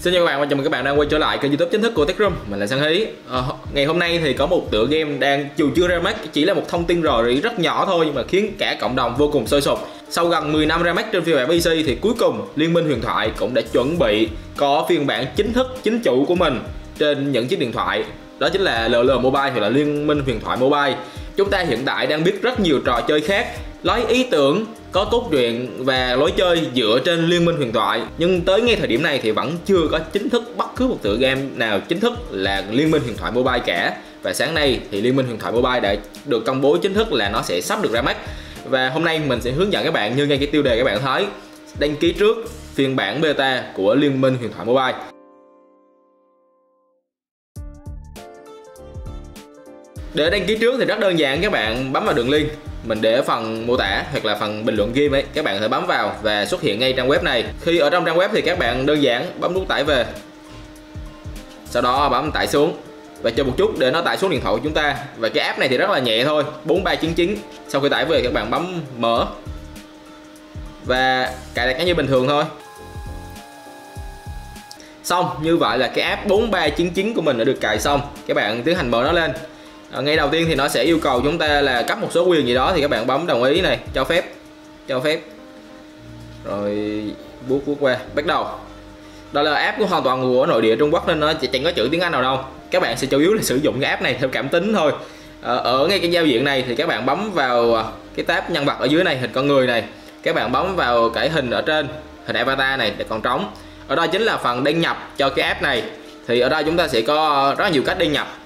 Xin chào các bạn và chào mừng các bạn đang quay trở lại kênh YouTube chính thức của Techrum. Mình là Sang Hí. Ngày hôm nay thì có một tựa game đang dù chưa ra mắt, chỉ là một thông tin rò rỉ rất nhỏ thôi nhưng mà khiến cả cộng đồng vô cùng sôi sục. Sau gần 10 năm ra mắt trên phiên bản PC thì cuối cùng Liên minh huyền thoại cũng đã chuẩn bị có phiên bản chính thức chính chủ của mình trên những chiếc điện thoại. Đó chính là LOL Mobile hoặc là Liên minh huyền thoại Mobile. Chúng ta hiện tại đang biết rất nhiều trò chơi khác lấy ý tưởng, có cốt truyện và lối chơi dựa trên Liên minh huyền thoại, nhưng tới ngay thời điểm này thì vẫn chưa có chính thức bất cứ một tựa game nào chính thức là Liên minh huyền thoại Mobile cả. Và sáng nay thì Liên minh huyền thoại Mobile đã được công bố chính thức là nó sẽ sắp được ra mắt. Và hôm nay mình sẽ hướng dẫn các bạn, như ngay cái tiêu đề các bạn thấy, đăng ký trước phiên bản beta của Liên minh huyền thoại Mobile. Để đăng ký trước thì rất đơn giản, các bạn bấm vào đường link mình để ở phần mô tả hoặc là phần bình luận game ấy, các bạn có thể bấm vào và xuất hiện ngay trang web này. Khi ở trong trang web thì các bạn đơn giản bấm nút tải về, sau đó bấm tải xuống và chờ một chút để nó tải xuống điện thoại của chúng ta. Và cái app này thì rất là nhẹ thôi, 4399. Sau khi tải về các bạn bấm mở và cài đặt nó như bình thường thôi. Xong, như vậy là cái app 4399 của mình đã được cài xong. Các bạn tiến hành mở nó lên. Ngay đầu tiên thì nó sẽ yêu cầu chúng ta là cấp một số quyền gì đó, thì các bạn bấm đồng ý này, cho phép rồi bước qua bắt đầu. Đó là app của hoàn toàn của nội địa Trung Quốc nên nó chẳng có chữ tiếng Anh nào đâu. Các bạn sẽ chủ yếu là sử dụng cái app này theo cảm tính thôi. Ở ngay cái giao diện này thì các bạn bấm vào cái tab nhân vật ở dưới này, hình con người này, các bạn bấm vào cái hình ở trên, hình avatar này để còn trống. Ở đây chính là phần đăng nhập cho cái app này. Thì ở đây chúng ta sẽ có rất nhiều cách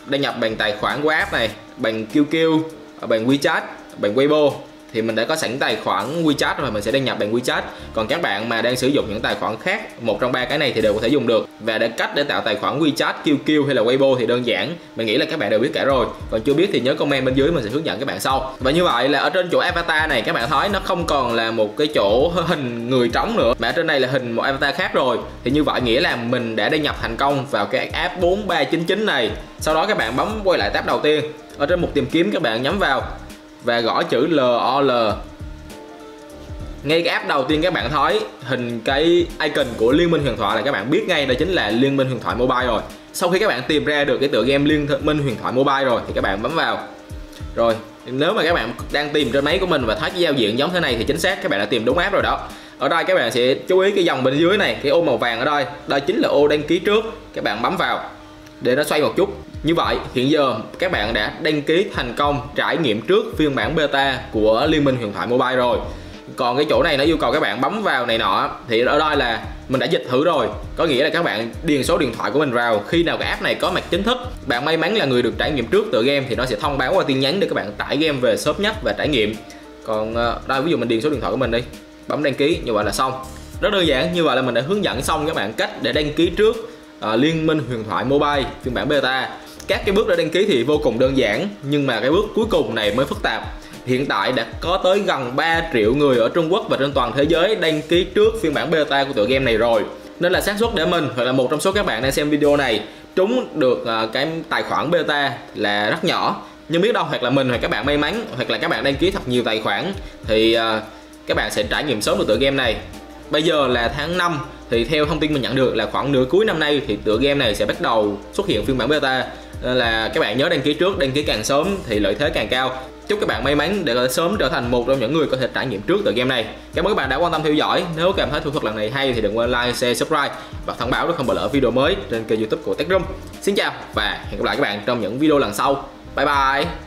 đăng nhập bằng tài khoản của app này, bằng QQ, bằng WeChat, bằng Weibo. Thì mình đã có sẵn tài khoản WeChat rồi, mình sẽ đăng nhập bằng WeChat. Còn các bạn mà đang sử dụng những tài khoản khác, một trong ba cái này thì đều có thể dùng được. Và để cách để tạo tài khoản WeChat, QQ hay là Weibo thì đơn giản, mình nghĩ là các bạn đều biết cả rồi. Còn chưa biết thì nhớ comment bên dưới, mình sẽ hướng dẫn các bạn sau. Và như vậy là ở trên chỗ avatar này các bạn thấy nó không còn là một cái chỗ hình người trống nữa, mà ở trên này là hình một avatar khác rồi. Thì như vậy nghĩa là mình đã đăng nhập thành công vào cái app 4399 này. Sau đó các bạn bấm quay lại tab đầu tiên. Ở trên mục tìm kiếm các bạn nhắm vào và gõ chữ LOL. Ngay cái app đầu tiên các bạn thấy hình cái icon của Liên minh huyền thoại là các bạn biết ngay đó chính là Liên minh huyền thoại Mobile rồi. Sau khi các bạn tìm ra được cái tựa game Liên minh huyền thoại Mobile rồi thì các bạn bấm vào. Rồi, nếu mà các bạn đang tìm trên máy của mình và thấy cái giao diện giống thế này thì chính xác các bạn đã tìm đúng app rồi đó. Ở đây các bạn sẽ chú ý cái dòng bên dưới này, cái ô màu vàng ở đây, đây chính là ô đăng ký trước. Các bạn bấm vào để nó xoay một chút. Như vậy hiện giờ các bạn đã đăng ký thành công, trải nghiệm trước phiên bản beta của Liên minh huyền thoại Mobile rồi. Còn cái chỗ này nó yêu cầu các bạn bấm vào này nọ, thì ở đây là mình đã dịch thử rồi, có nghĩa là các bạn điền số điện thoại của mình vào. Khi nào cái app này có mặt chính thức, bạn may mắn là người được trải nghiệm trước tựa game thì nó sẽ thông báo qua tin nhắn để các bạn tải game về sớm nhất và trải nghiệm. Còn đây ví dụ mình điền số điện thoại của mình đi, bấm đăng ký, như vậy là xong. Rất đơn giản, như vậy là mình đã hướng dẫn xong các bạn cách để đăng ký trước Liên minh huyền thoại Mobile phiên bản beta. Các cái bước đã đăng ký thì vô cùng đơn giản, nhưng mà cái bước cuối cùng này mới phức tạp. Hiện tại đã có tới gần 3 triệu người ở Trung Quốc và trên toàn thế giới đăng ký trước phiên bản beta của tựa game này rồi. Nên là xác suất để mình hoặc là một trong số các bạn đang xem video này trúng được cái tài khoản beta là rất nhỏ. Nhưng biết đâu hoặc là mình hoặc các bạn may mắn, hoặc là các bạn đăng ký thật nhiều tài khoản thì các bạn sẽ trải nghiệm sớm được tựa game này. Bây giờ là tháng 5 thì theo thông tin mình nhận được là khoảng nửa cuối năm nay thì tựa game này sẽ bắt đầu xuất hiện phiên bản beta. Nên là các bạn nhớ đăng ký trước, đăng ký càng sớm thì lợi thế càng cao. Chúc các bạn may mắn để có thể sớm trở thành một trong những người có thể trải nghiệm trước tựa game này. Cảm ơn các bạn đã quan tâm theo dõi. Nếu cảm thấy thủ thuật lần này hay thì đừng quên like, share, subscribe và thông báo để không bỏ lỡ video mới trên kênh YouTube của Techrum. Xin chào và hẹn gặp lại các bạn trong những video lần sau. Bye bye.